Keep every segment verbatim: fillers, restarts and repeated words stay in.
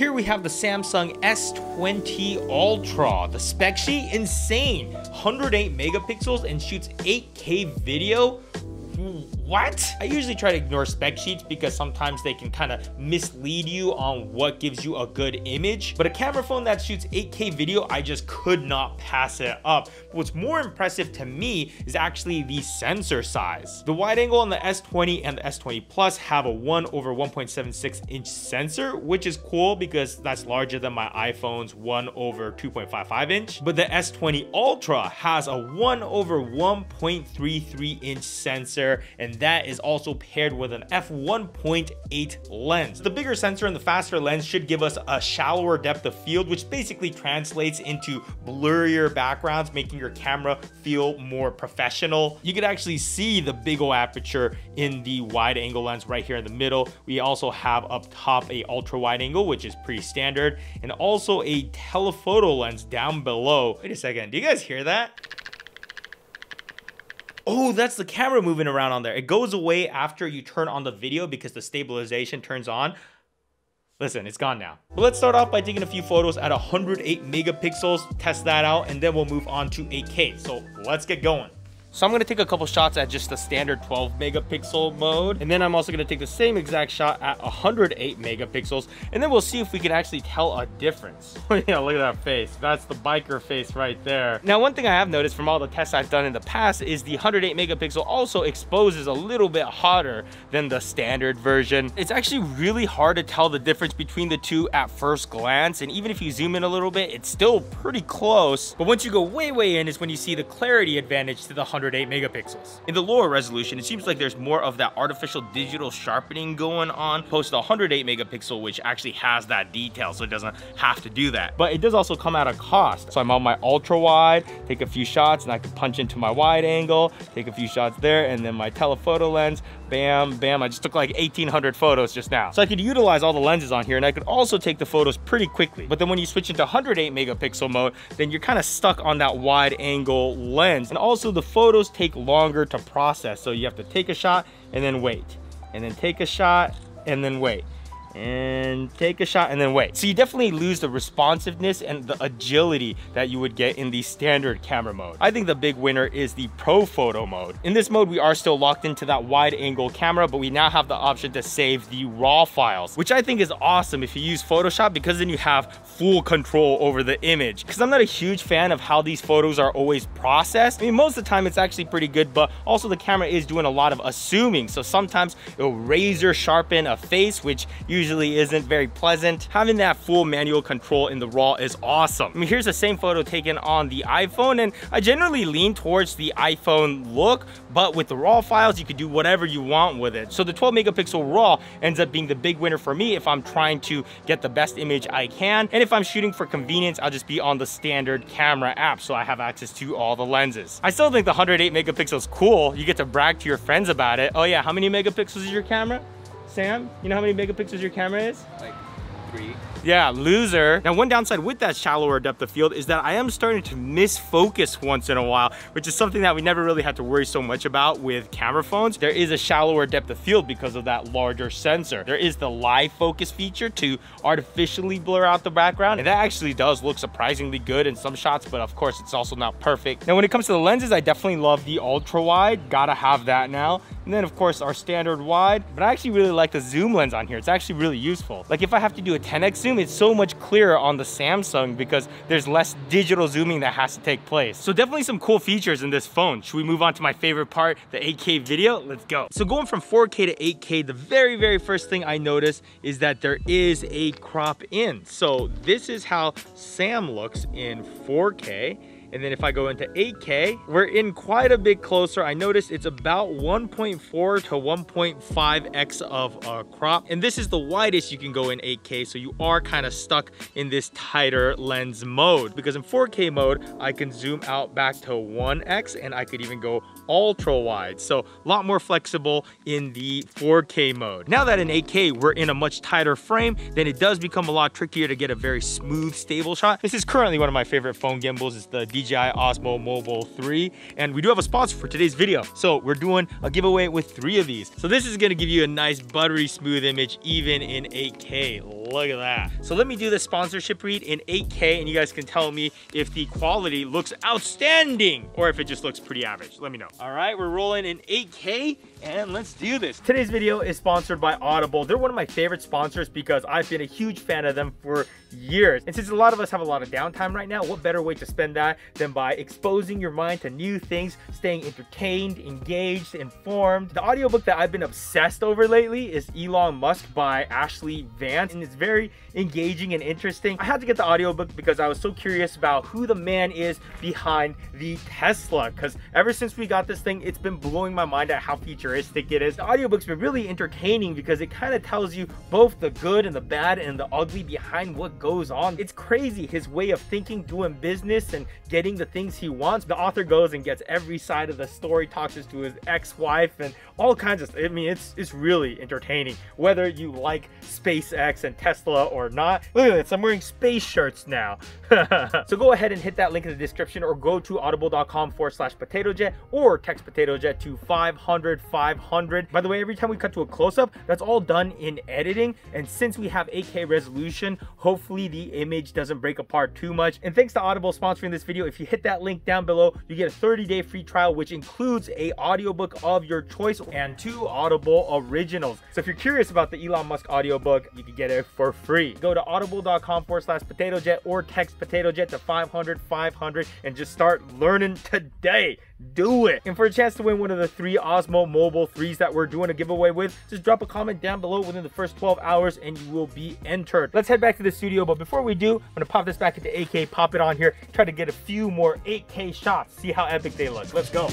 Here we have the Samsung S twenty Ultra. The spec sheet, insane. one hundred eight megapixels and shoots eight K video. What? I usually try to ignore spec sheets because sometimes they can kind of mislead you on what gives you a good image. But a camera phone that shoots eight K video, I just could not pass it up. But what's more impressive to me is actually the sensor size. The wide angle on the S twenty and the S twenty Plus have a one over one point seven six inch sensor, which is cool because that's larger than my iPhone's one over two point five five inch. But the S twenty Ultra has a one over one point three three inch sensor, and that is also paired with an f one point eight lens. The bigger sensor and the faster lens should give us a shallower depth of field, which basically translates into blurrier backgrounds, making your camera feel more professional. You could actually see the big ol' aperture in the wide angle lens right here in the middle. We also have up top a ultra wide angle, which is pretty standard, and also a telephoto lens down below. Wait a second, do you guys hear that? Oh, that's the camera moving around on there. It goes away after you turn on the video because the stabilization turns on. Listen, it's gone now. But let's start off by taking a few photos at one hundred eight megapixels, test that out, and then we'll move on to eight K. So let's get going. So I'm gonna take a couple shots at just the standard twelve megapixel mode. And then I'm also gonna take the same exact shot at one hundred eight megapixels. And then we'll see if we can actually tell a difference. Yeah, look at that face. That's the biker face right there. Now, one thing I have noticed from all the tests I've done in the past is the one hundred eight megapixel also exposes a little bit hotter than the standard version. It's actually really hard to tell the difference between the two at first glance. And even if you zoom in a little bit, it's still pretty close. But once you go way, way in is when you see the clarity advantage to the one hundred eight megapixels. In the lower resolution, it seems like there's more of that artificial digital sharpening going on post the one hundred eight megapixel, which actually has that detail, so it doesn't have to do that. But it does also come at a cost. So I'm on my ultra wide, take a few shots, and I can punch into my wide angle, take a few shots there, and then my telephoto lens, bam, bam. I just took like eighteen hundred photos just now. So I could utilize all the lenses on here, and I could also take the photos pretty quickly. But then when you switch into one hundred eight megapixel mode, then you're kind of stuck on that wide angle lens. And also the photo Photos take longer to process, so you have to take a shot and then wait, and then take a shot and then wait, and take a shot and then wait. So you definitely lose the responsiveness and the agility that you would get in the standard camera mode. I think the big winner is the pro photo mode. In this mode, we are still locked into that wide angle camera, but we now have the option to save the raw files, which I think is awesome if you use Photoshop, because then you have full control over the image. Because I'm not a huge fan of how these photos are always processed. I mean, most of the time it's actually pretty good, but also the camera is doing a lot of assuming. So sometimes it'll razor sharpen a face, which you usually isn't very pleasant. Having that full manual control in the raw is awesome. I mean, here's the same photo taken on the iPhone, and I generally lean towards the iPhone look, but with the raw files, you can do whatever you want with it. So the twelve megapixel raw ends up being the big winner for me if I'm trying to get the best image I can. And if I'm shooting for convenience, I'll just be on the standard camera app, so I have access to all the lenses. I still think the one hundred eight megapixel is cool. You get to brag to your friends about it. Oh yeah, how many megapixels is your camera? Sam, you know how many megapixels your camera is? Like three. Yeah, loser. Now, one downside with that shallower depth of field is that I am starting to misfocus once in a while, which is something that we never really had to worry so much about with camera phones. There is a shallower depth of field because of that larger sensor. There is the live focus feature to artificially blur out the background, and that actually does look surprisingly good in some shots, but of course it's also not perfect. Now, when it comes to the lenses, I definitely love the ultra wide. Gotta have that now. And then of course our standard wide, but I actually really like the zoom lens on here. It's actually really useful. Like if I have to do a ten X zoom, it's so much clearer on the Samsung because there's less digital zooming that has to take place. So definitely some cool features in this phone. Should we move on to my favorite part, the eight K video? Let's go. So going from four K to eight K, the very, very first thing I noticed is that there is a crop in. So this is how Sam looks in four K. And then if I go into eight K, we're in quite a bit closer. I noticed it's about one point four to one point five X of a crop. And this is the widest you can go in eight K. So you are kind of stuck in this tighter lens mode, because in four K mode, I can zoom out back to one X, and I could even go ultra wide. So a lot more flexible in the four K mode. Now that in eight K, we're in a much tighter frame, then it does become a lot trickier to get a very smooth, stable shot. This is currently one of my favorite phone gimbals. It's the D J I Osmo Mobile three, and we do have a sponsor for today's video. So we're doing a giveaway with three of these. So this is gonna give you a nice buttery smooth image even in eight K. Look at that. So let me do this sponsorship read in eight K and you guys can tell me if the quality looks outstanding or if it just looks pretty average. Let me know. All right, we're rolling in eight K and let's do this. Today's video is sponsored by Audible. They're one of my favorite sponsors because I've been a huge fan of them for years. And since a lot of us have a lot of downtime right now, what better way to spend that than by exposing your mind to new things, staying entertained, engaged, informed. The audiobook that I've been obsessed over lately is Elon Musk by Ashley Vance, and it's very engaging and interesting. I had to get the audiobook because I was so curious about who the man is behind the Tesla, because ever since we got this thing, it's been blowing my mind at how futuristic it is. The audiobook's been really entertaining because it kind of tells you both the good and the bad and the ugly behind what goes on. It's crazy, his way of thinking, doing business, and getting the things he wants. The author goes and gets every side of the story, talks to his ex-wife and all kinds of, I mean, it's it's really entertaining. Whether you like SpaceX and Tesla or not. Look at this, I'm wearing space shirts now. So go ahead and hit that link in the description or go to audible.com forward slash potato jet or text potato jet to five hundred five hundred. By the way, every time we cut to a close-up, that's all done in editing. And since we have eight K resolution, hopefully the image doesn't break apart too much. And thanks to Audible sponsoring this video. If you hit that link down below, you get a thirty day free trial, which includes a audiobook of your choice and two Audible originals. So if you're curious about the Elon Musk audiobook, you can get it for free. Go to audible.com forward slash potato jet or text potato jet to five hundred five hundred and just start learning today. Do it. And for a chance to win one of the three Osmo Mobile threes that we're doing a giveaway with, just drop a comment down below within the first twelve hours and you will be entered. Let's head back to the studio, but before we do, I'm gonna pop this back into eight K, pop it on here, try to get a few more eight K shots, see how epic they look. Let's go.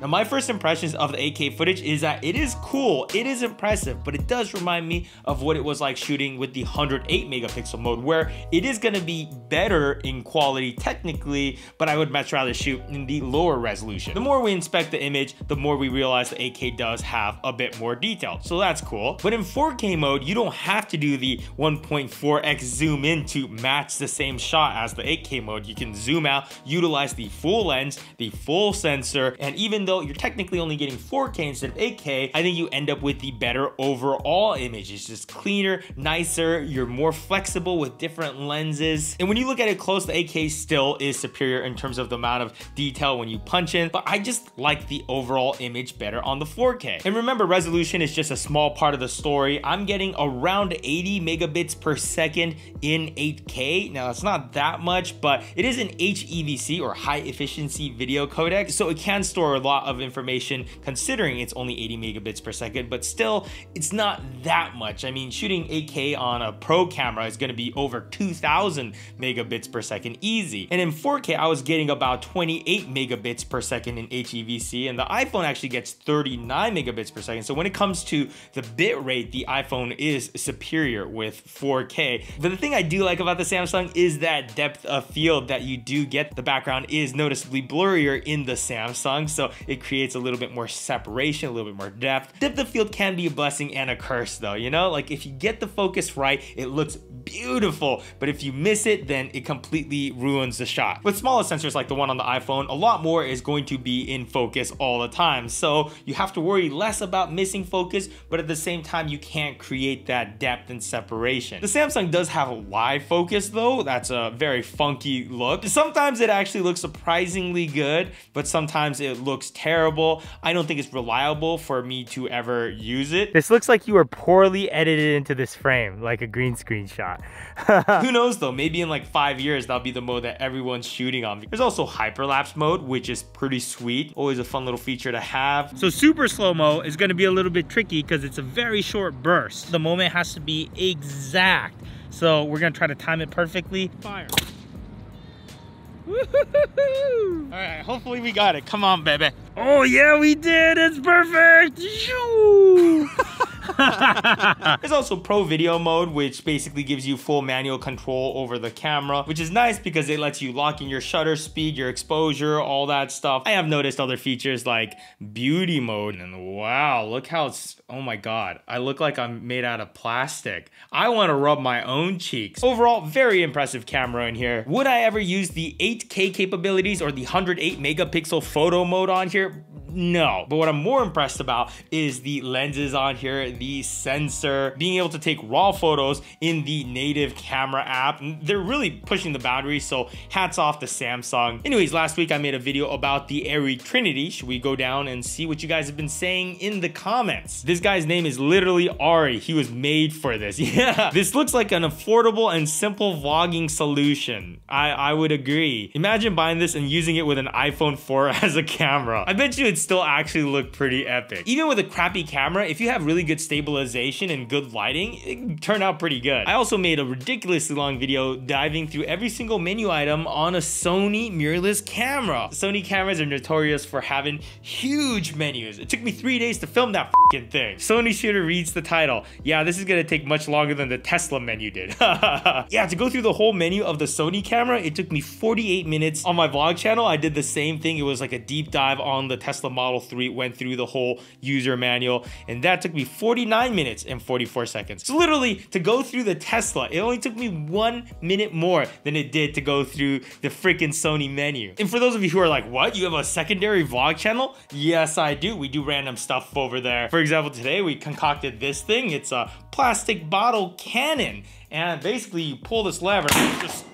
Now, my first impressions of the eight K footage is that it is cool, it is impressive, but it does remind me of what it was like shooting with the one hundred eight megapixel mode, where it is gonna be better in quality technically, but I would much rather shoot in the lower resolution. The more we inspect the image, the more we realize the eight K does have a bit more detail, so that's cool. But in four K mode, you don't have to do the one point four X zoom in to match the same shot as the eight K mode. You can zoom out, utilize the full lens, the full sensor, and even though you're technically only getting four K instead of eight K, I think you end up with the better overall image. It's just cleaner, nicer, you're more flexible with different lenses. And when you look at it close, the eight K still is superior in terms of the amount of detail when you punch in, but I just like the overall image better on the four K. And remember, resolution is just a small part of the story. I'm getting around eighty megabits per second in eight K. Now, it's not that much, but it is an H E V C or high efficiency video codec, so it can store a lot of information considering it's only eighty megabits per second, but still it's not that much. I mean, shooting eight K on a pro camera is going to be over two thousand megabits per second easy. And in four K, I was getting about twenty-eight megabits per second in H E V C, and the iPhone actually gets thirty-nine megabits per second. So when it comes to the bit rate, the iPhone is superior with four K. But the thing I do like about the Samsung is that depth of field that you do get. The background is noticeably blurrier in the Samsung, so it creates a little bit more separation, a little bit more depth. Depth of field can be a blessing and a curse though, you know? Like if you get the focus right, it looks beautiful, but if you miss it, then it completely ruins the shot. With smaller sensors like the one on the iPhone, a lot more is going to be in focus all the time. So you have to worry less about missing focus, but at the same time, you can't create that depth and separation. The Samsung does have a wide focus though. That's a very funky look. Sometimes it actually looks surprisingly good, but sometimes it looks terrible. I don't think it's reliable for me to ever use it. This looks like you were poorly edited into this frame, like a green screen shot. Who knows though, maybe in like five years, that'll be the mode that everyone's shooting on. There's also hyperlapse mode, which is pretty sweet. Always a fun little feature to have. So super slow-mo is gonna be a little bit tricky because it's a very short burst. The moment has to be exact. So we're gonna try to time it perfectly. Fire. Woo-hoo-hoo-hoo. All right, hopefully we got it. Come on, baby. Oh yeah, we did. It's perfect. There's also Pro Video Mode, which basically gives you full manual control over the camera, which is nice because it lets you lock in your shutter speed, your exposure, all that stuff. I have noticed other features like Beauty Mode, and wow, look how it's, oh my God, I look like I'm made out of plastic. I want to rub my own cheeks. Overall, very impressive camera in here. Would I ever use the eight K capabilities or the one hundred eight megapixel photo mode on here? No, but what I'm more impressed about is the lenses on here, the sensor, being able to take raw photos in the native camera app. They're really pushing the boundaries, so hats off to Samsung. Anyways, last week I made a video about the Airy Trinity. Should we go down and see what you guys have been saying in the comments? This guy's name is literally Ari. He was made for this. Yeah, this looks like an affordable and simple vlogging solution. I, I would agree. Imagine buying this and using it with an iPhone four as a camera. I bet you it's still actually look pretty epic. Even with a crappy camera, if you have really good stabilization and good lighting, it can turn out pretty good. I also made a ridiculously long video diving through every single menu item on a Sony mirrorless camera. Sony cameras are notorious for having huge menus. It took me three days to film that f***ing thing. Sony shooter reads the title. Yeah, this is gonna take much longer than the Tesla menu did. Yeah, to go through the whole menu of the Sony camera, it took me forty-eight minutes. On my vlog channel, I did the same thing. It was like a deep dive on the Tesla Model three, went through the whole user manual, and that took me forty-nine minutes and forty-four seconds. So literally, to go through the Tesla, it only took me one minute more than it did to go through the freaking Sony menu. And for those of you who are like, what, you have a secondary vlog channel? Yes, I do. We do random stuff over there. For example, today we concocted this thing. It's a plastic bottle cannon, and basically you pull this lever and just